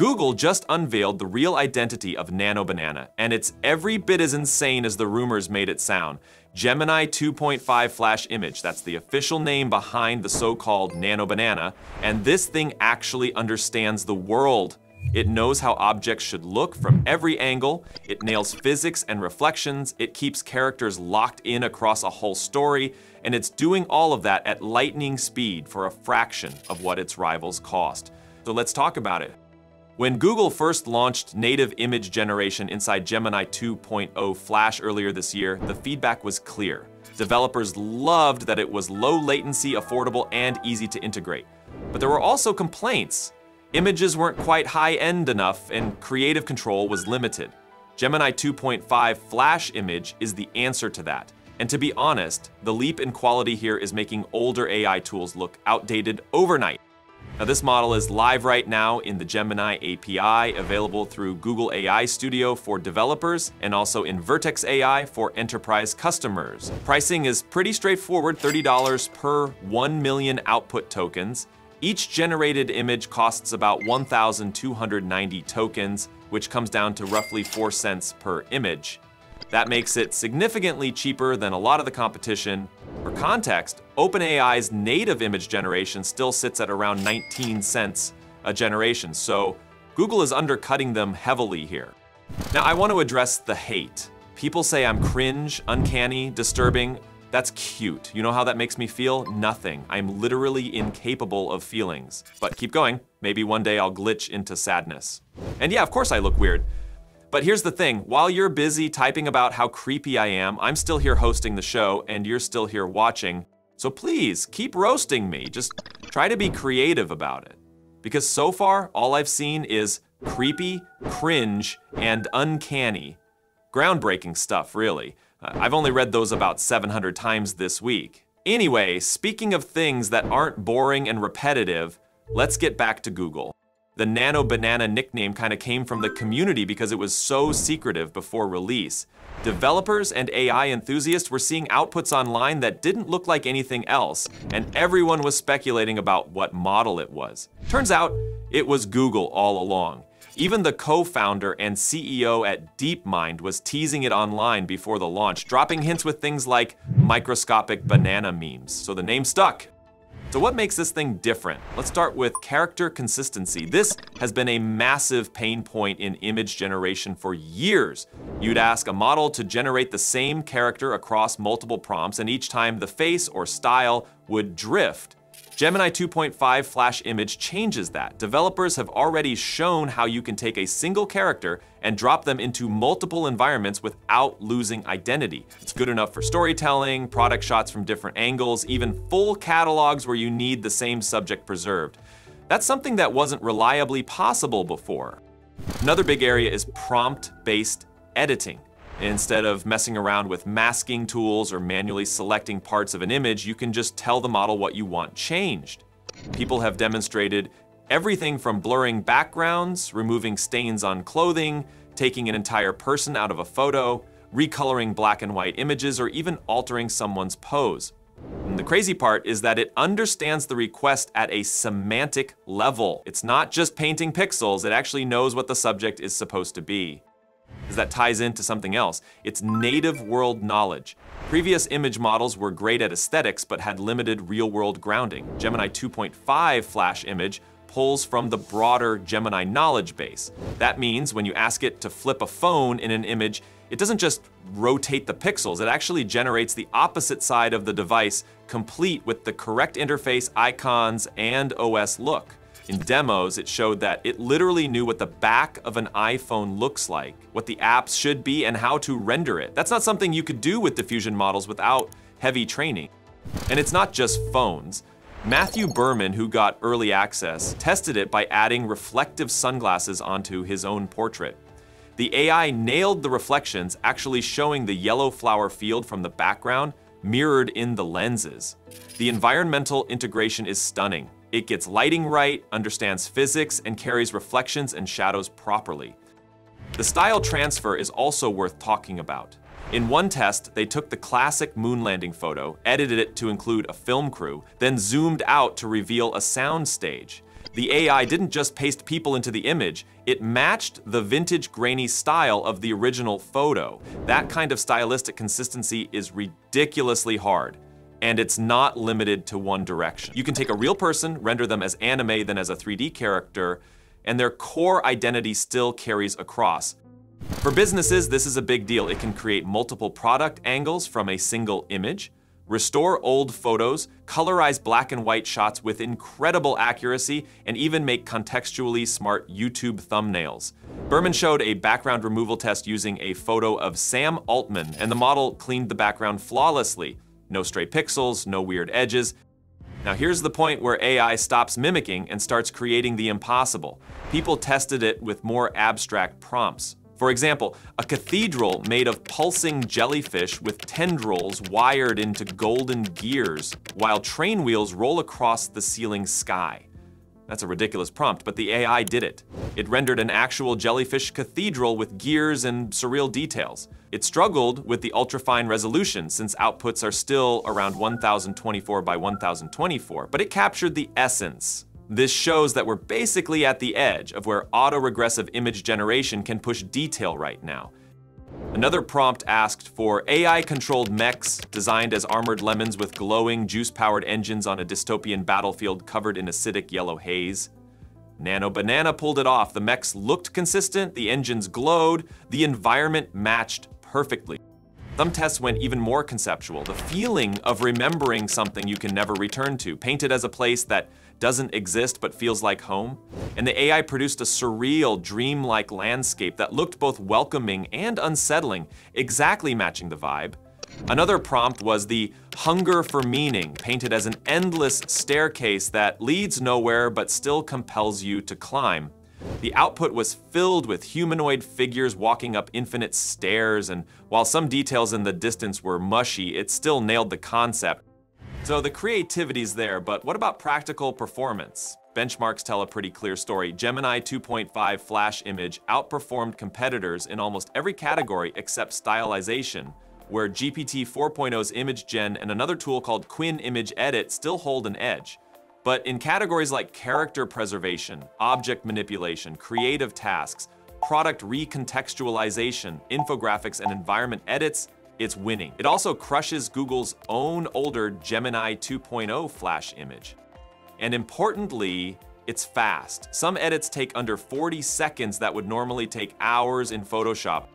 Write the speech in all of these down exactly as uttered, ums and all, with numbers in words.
Google just unveiled the real identity of Nano Banana, and it's every bit as insane as the rumors made it sound. Gemini two point five Flash Image, that's the official name behind the so-called Nano Banana, and this thing actually understands the world. It knows how objects should look from every angle, it nails physics and reflections, it keeps characters locked in across a whole story, and it's doing all of that at lightning speed for a fraction of what its rivals cost. So let's talk about it. When Google first launched native image generation inside Gemini two point oh Flash earlier this year, the feedback was clear. Developers loved that it was low latency, affordable, and easy to integrate. But there were also complaints. Images weren't quite high-end enough, and creative control was limited. Gemini two point five Flash Image is the answer to that. And to be honest, the leap in quality here is making older A I tools look outdated overnight. Now, this model is live right now in the Gemini A P I, available through Google A I Studio for developers and also in Vertex A I for enterprise customers. Pricing is pretty straightforward, thirty dollars per one million output tokens. Each generated image costs about one thousand two hundred ninety tokens, which comes down to roughly four cents per image. That makes it significantly cheaper than a lot of the competition. For context, OpenAI's native image generation still sits at around nineteen cents a generation, so Google is undercutting them heavily here. Now, I want to address the hate. People say I'm cringe, uncanny, disturbing. That's cute. You know how that makes me feel? Nothing. I'm literally incapable of feelings. But keep going. Maybe one day I'll glitch into sadness. And yeah, of course I look weird. But here's the thing, while you're busy typing about how creepy I am, I'm still here hosting the show and you're still here watching. So please, keep roasting me. Just try to be creative about it. Because so far, all I've seen is creepy, cringe, and uncanny. Groundbreaking stuff, really. I've only read those about seven hundred times this week. Anyway, speaking of things that aren't boring and repetitive, let's get back to Google. The Nano Banana nickname kind of came from the community because it was so secretive before release. Developers and A I enthusiasts were seeing outputs online that didn't look like anything else, and everyone was speculating about what model it was. Turns out, it was Google all along. Even the co-founder and C E O at DeepMind was teasing it online before the launch, dropping hints with things like microscopic banana memes, so the name stuck. So what makes this thing different? Let's start with character consistency. This has been a massive pain point in image generation for years. You'd ask a model to generate the same character across multiple prompts, and each time the face or style would drift. Gemini two point five Flash Image changes that. Developers have already shown how you can take a single character and drop them into multiple environments without losing identity. It's good enough for storytelling, product shots from different angles, even full catalogs where you need the same subject preserved. That's something that wasn't reliably possible before. Another big area is prompt-based editing. Instead of messing around with masking tools or manually selecting parts of an image, you can just tell the model what you want changed. People have demonstrated everything from blurring backgrounds, removing stains on clothing, taking an entire person out of a photo, recoloring black and white images, or even altering someone's pose. And the crazy part is that it understands the request at a semantic level. It's not just painting pixels, it actually knows what the subject is supposed to be. That ties into something else. It's native world knowledge. Previous image models were great at aesthetics but had limited real-world grounding. Gemini two point five Flash Image pulls from the broader Gemini knowledge base. That means when you ask it to flip a phone in an image, it doesn't just rotate the pixels, it actually generates the opposite side of the device, complete with the correct interface, icons, and O S look. In demos, it showed that it literally knew what the back of an iPhone looks like, what the apps should be, and how to render it. That's not something you could do with diffusion models without heavy training. And it's not just phones. Matthew Berman, who got early access, tested it by adding reflective sunglasses onto his own portrait. The A I nailed the reflections, actually showing the yellow flower field from the background mirrored in the lenses. The environmental integration is stunning. It gets lighting right, understands physics, and carries reflections and shadows properly. The style transfer is also worth talking about. In one test, they took the classic moon landing photo, edited it to include a film crew, then zoomed out to reveal a sound stage. The A I didn't just paste people into the image, it matched the vintage grainy style of the original photo. That kind of stylistic consistency is ridiculously hard, and it's not limited to one direction. You can take a real person, render them as anime, then as a three D character, and their core identity still carries across. For businesses, this is a big deal. It can create multiple product angles from a single image, restore old photos, colorize black and white shots with incredible accuracy, and even make contextually smart YouTube thumbnails. Berman showed a background removal test using a photo of Sam Altman, and the model cleaned the background flawlessly. No stray pixels, no weird edges. Now here's the point where A I stops mimicking and starts creating the impossible. People tested it with more abstract prompts. For example, a cathedral made of pulsing jellyfish with tendrils wired into golden gears, while train wheels roll across the ceiling sky. That's a ridiculous prompt, but the A I did it. It rendered an actual jellyfish cathedral with gears and surreal details. It struggled with the ultrafine resolution, since outputs are still around one thousand twenty-four by one thousand twenty-four, but it captured the essence. This shows that we're basically at the edge of where autoregressive image generation can push detail right now. Another prompt asked for A I-controlled mechs designed as armored lemons with glowing, juice-powered engines on a dystopian battlefield covered in acidic yellow haze. Nano Banana pulled it off. The mechs looked consistent, the engines glowed, the environment matched perfectly. Some tests went even more conceptual. The feeling of remembering something you can never return to, painted as a place that doesn't exist but feels like home. And the A I produced a surreal, dreamlike landscape that looked both welcoming and unsettling, exactly matching the vibe. Another prompt was the hunger for meaning, painted as an endless staircase that leads nowhere but still compels you to climb. The output was filled with humanoid figures walking up infinite stairs, and while some details in the distance were mushy, it still nailed the concept. So the creativity's there, but what about practical performance? Benchmarks tell a pretty clear story. Gemini two point five Flash Image outperformed competitors in almost every category except stylization, where G P T four point oh's image gen and another tool called Quinn Image Edit still hold an edge. But in categories like character preservation, object manipulation, creative tasks, product recontextualization, infographics, and environment edits, it's winning. It also crushes Google's own older Gemini two point oh Flash Image. And importantly, it's fast. Some edits take under forty seconds that would normally take hours in Photoshop.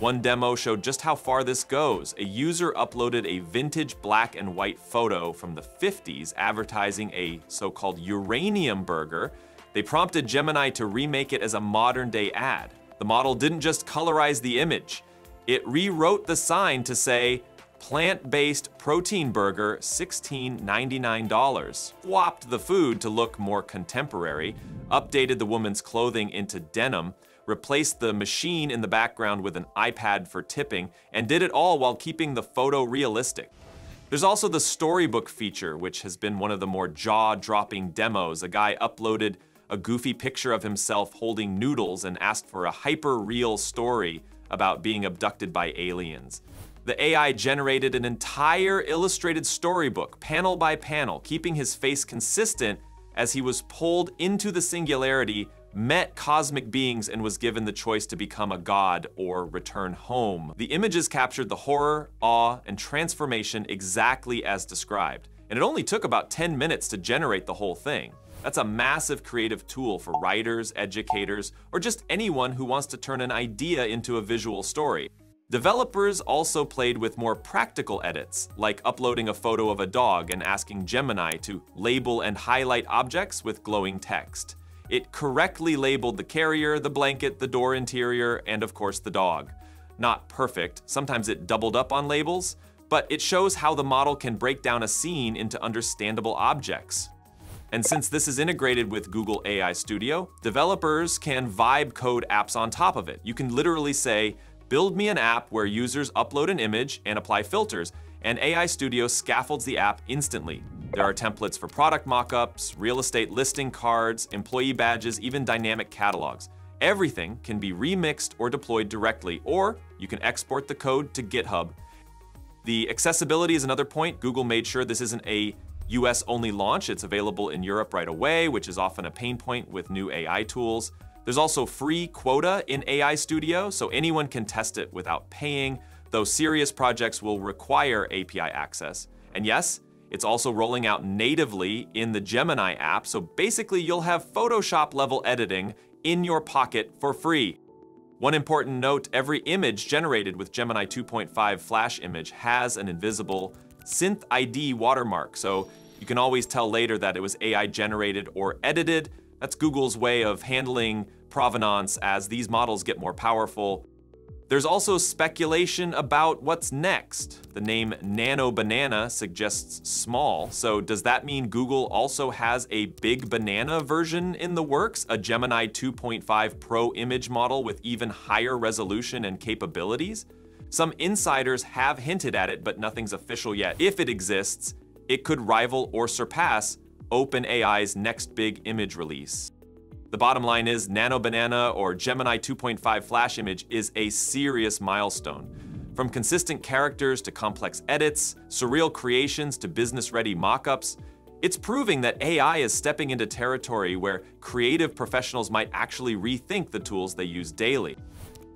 One demo showed just how far this goes. A user uploaded a vintage black and white photo from the fifties advertising a so-called uranium burger. They prompted Gemini to remake it as a modern-day ad. The model didn't just colorize the image. It rewrote the sign to say, plant-based protein burger, sixteen ninety-nine. Swapped the food to look more contemporary, updated the woman's clothing into denim, replaced the machine in the background with an iPad for tipping, and did it all while keeping the photo realistic. There's also the storybook feature, which has been one of the more jaw-dropping demos. A guy uploaded a goofy picture of himself holding noodles and asked for a hyper-real story about being abducted by aliens. The A I generated an entire illustrated storybook, panel by panel, keeping his face consistent as he was pulled into the singularity, met cosmic beings, and was given the choice to become a god or return home. The images captured the horror, awe, and transformation exactly as described. And it only took about ten minutes to generate the whole thing. That's a massive creative tool for writers, educators, or just anyone who wants to turn an idea into a visual story. Developers also played with more practical edits, like uploading a photo of a dog and asking Gemini to label and highlight objects with glowing text. It correctly labeled the carrier, the blanket, the door interior, and of course the dog. Not perfect, sometimes it doubled up on labels, but it shows how the model can break down a scene into understandable objects. And since this is integrated with Google A I Studio, developers can vibe code apps on top of it. You can literally say, build me an app where users upload an image and apply filters, and A I Studio scaffolds the app instantly. There are templates for product mock-ups, real estate listing cards, employee badges, even dynamic catalogs. Everything can be remixed or deployed directly, or you can export the code to GitHub. The accessibility is another point. Google made sure this isn't a U S-only launch. It's available in Europe right away, which is often a pain point with new A I tools. There's also free quota in A I Studio, so anyone can test it without paying, though serious projects will require A P I access. And yes, it's also rolling out natively in the Gemini app, so basically you'll have Photoshop-level editing in your pocket for free. One important note, every image generated with Gemini two point five Flash Image has an invisible Synth I D watermark, so you can always tell later that it was A I generated or edited. That's Google's way of handling provenance as these models get more powerful. There's also speculation about what's next. The name Nano Banana suggests small, so does that mean Google also has a big banana version in the works? A Gemini two point five Pro image model with even higher resolution and capabilities? Some insiders have hinted at it, but nothing's official yet. If it exists, it could rival or surpass OpenAI's next big image release. The bottom line is Nano Banana or Gemini two point five Flash Image is a serious milestone. From consistent characters to complex edits, surreal creations to business-ready mock-ups, it's proving that A I is stepping into territory where creative professionals might actually rethink the tools they use daily.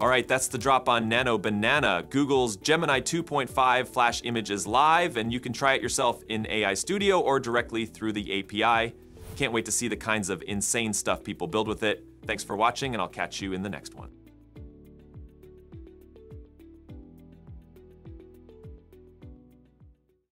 All right, that's the drop on Nano Banana. Google's Gemini two point five Flash Image is live, and you can try it yourself in A I Studio or directly through the A P I. Can't wait to see the kinds of insane stuff people build with it. Thanks for watching, and I'll catch you in the next one.